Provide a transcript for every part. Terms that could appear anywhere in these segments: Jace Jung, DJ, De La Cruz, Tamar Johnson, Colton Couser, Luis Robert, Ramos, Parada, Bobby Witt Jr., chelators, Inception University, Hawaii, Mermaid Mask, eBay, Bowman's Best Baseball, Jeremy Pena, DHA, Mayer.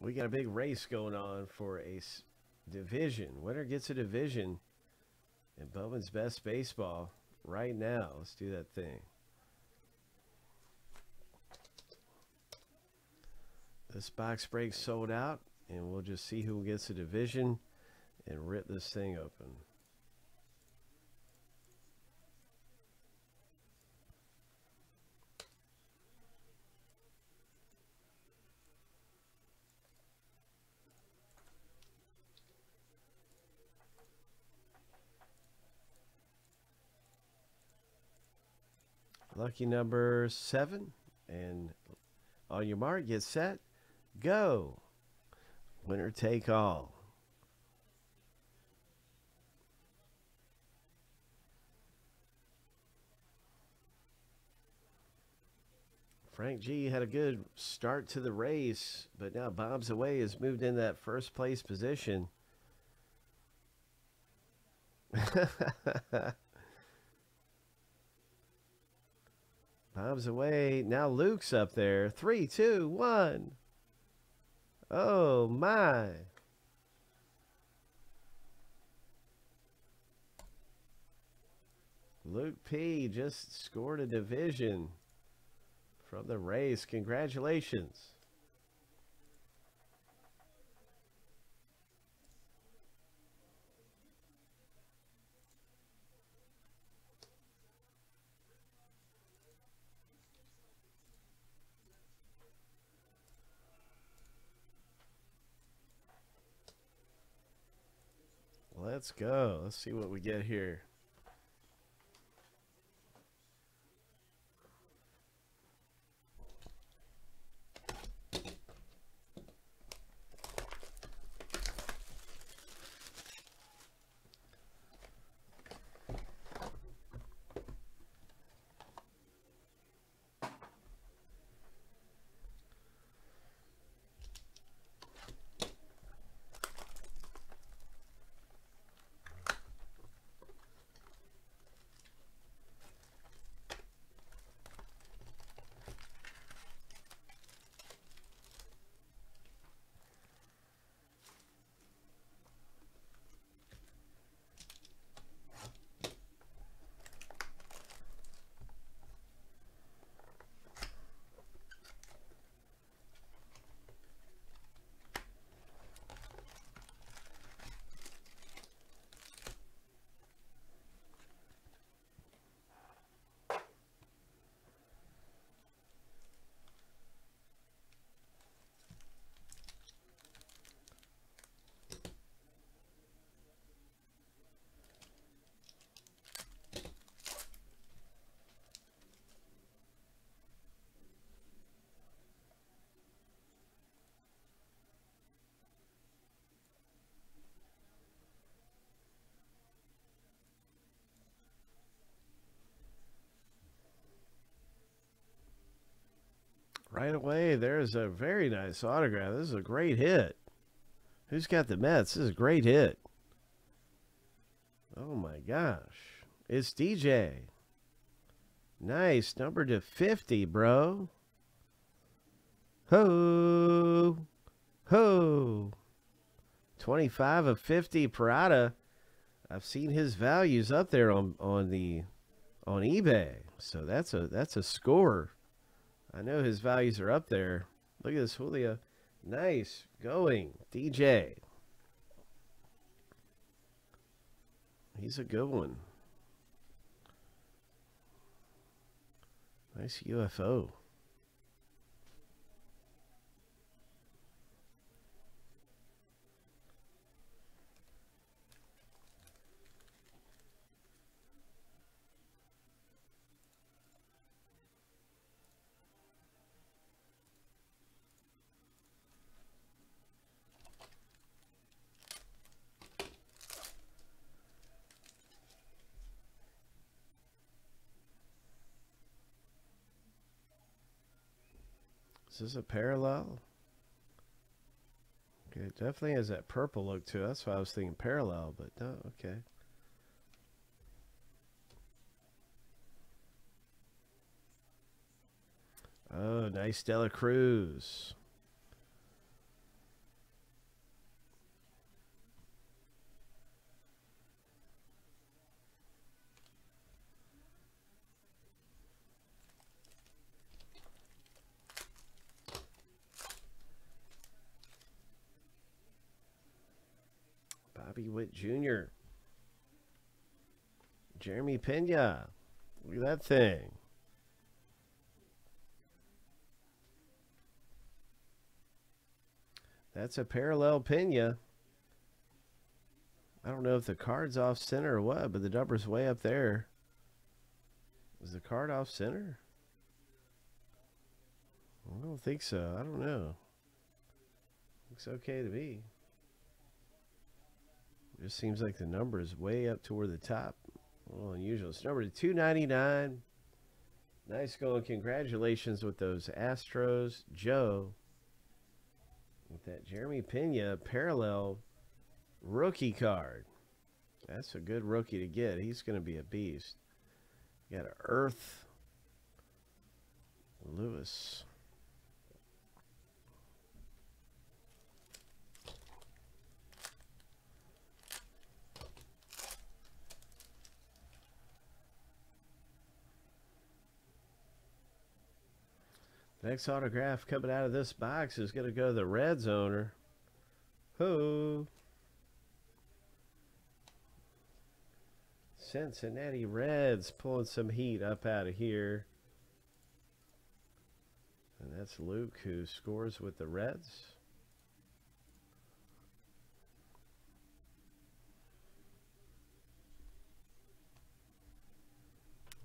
We got a big race going on for a division. Winner gets a division in Bowman's Best Baseball right now. Let's do that thing. This box break sold out, and we'll just see who gets a division and rip this thing open. Lucky number 7, and on your mark, get set, go. Winner take all. Frank G had a good start to the race, but now Bob's Away has moved in that first place position. Bob's Away. Now Luke's up there. 3, 2, 1. Oh my. Luke P just scored a division from the race. Congratulations. Let's go. Let's see what we get here. Right away, there's a very nice autograph. This is a great hit. Who's got the Mets? This is a great hit. Oh my gosh. It's DJ. Nice. Number to 50, bro. Ho. Ho. 25 of 50, Parada. I've seen his values up there on eBay. So that's a scorer. I know his values are up there. Look at this, Julio. Nice going, DJ. He's a good one. Nice UFO. Is this a parallel? Okay, it definitely has that purple look to it. That's why I was thinking parallel, but no, okay. Oh, nice De La Cruz. Bobby Witt Jr. Jeremy Pena. Look at that thing. That's a parallel Pena. I don't know if the card's off center or what, but the number's way up there. Was the card off center? I don't think so. I don't know. Looks okay to me. It just seems like the number is way up toward the top. A little unusual. It's number 299. Nice going. Congratulations with those Astros, Joe. With that Jeremy Pena parallel rookie card. That's a good rookie to get. He's going to be a beast. You got an Earth Lewis. Next autograph coming out of this box is going to go to the Reds owner. Who? Cincinnati Reds pulling some heat up out of here. And that's Luke, who scores with the Reds.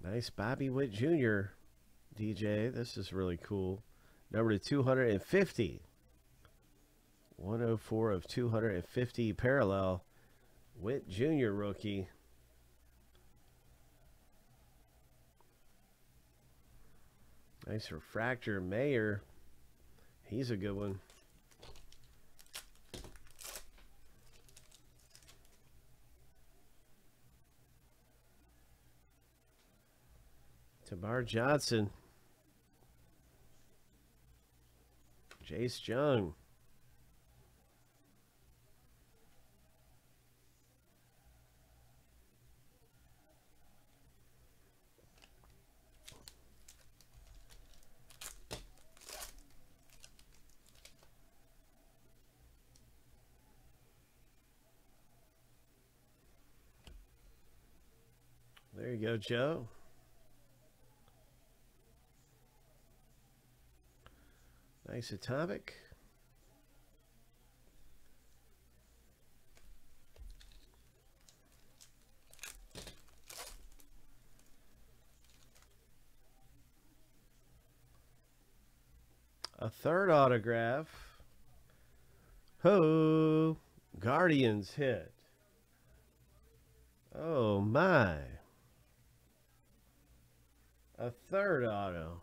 Nice Bobby Witt Jr. DJ, this is really cool. Number 250. 104 of 250 parallel. Witt Jr. rookie. Nice refractor Mayer. He's a good one. Tamar Johnson. Jace Jung. There you go, Joe. Nice atomic. A third autograph. Ho! Guardians hit. Oh my. A third auto.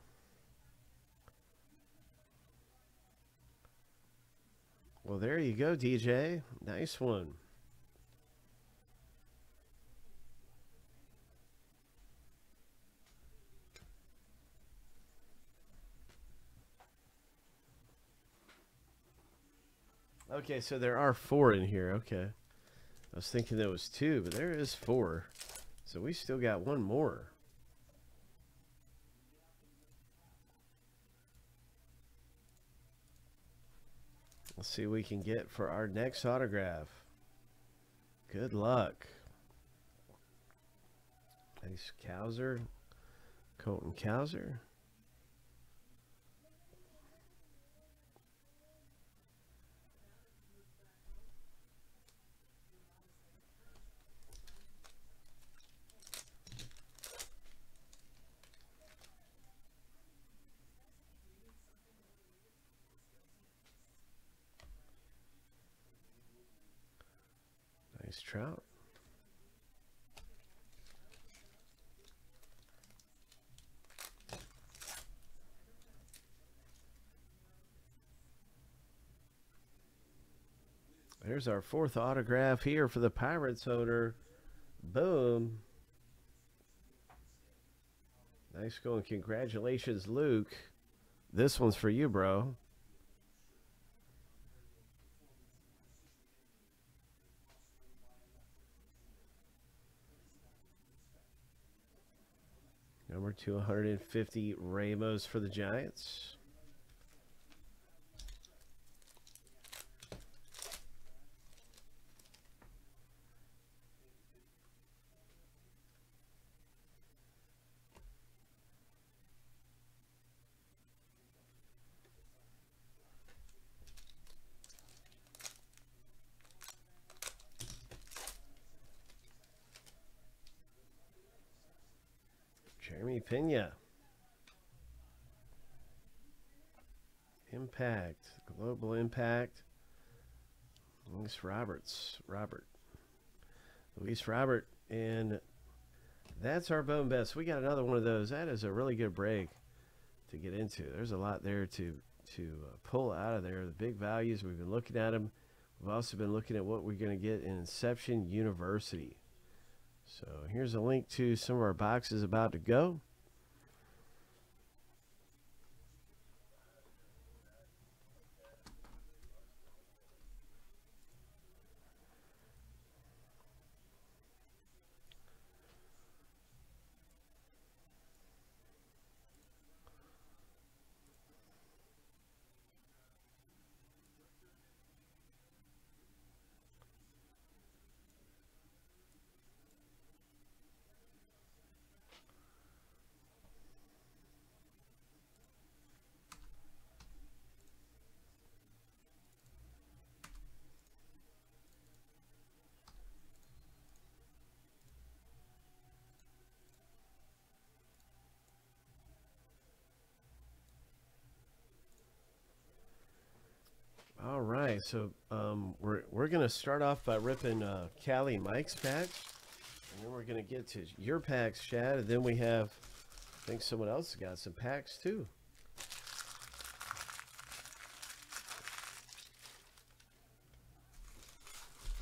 Well, there you go, DJ. Nice one. Okay, so there are four in here. Okay. I was thinking there was two, but there is four. So we still got one more. Let's see what we can get for our next autograph. Good luck. Nice Couser. Colton Couser. Trout. There's our fourth autograph here for the Pirates owner. Boom. Nice going. Congratulations, Luke. This one's for you, bro. Number 250, Ramos for the Giants. Pena. Impact, global impact. Luis Robert, and that's our Bowman's Best. We got another one of those. That is a really good break to get into. There's a lot there to pull out of there. The big values, we've been looking at them. We've also been looking at what we're going to get in Inception University. So here's a link to some of our boxes about to go. So we're gonna start off by ripping Callie and Mike's packs, and then we're gonna get to your packs, Chad, and then we have, I think someone else has got some packs too.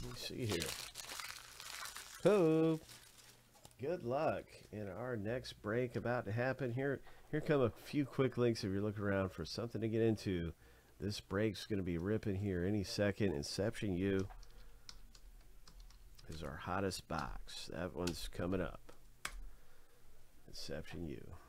Let me see here. Hope. Good luck in our next break about to happen. Here come a few quick links if you're looking around for something to get into. This break's going to be ripping here any second. Inception U is our hottest box. That one's coming up. Inception U.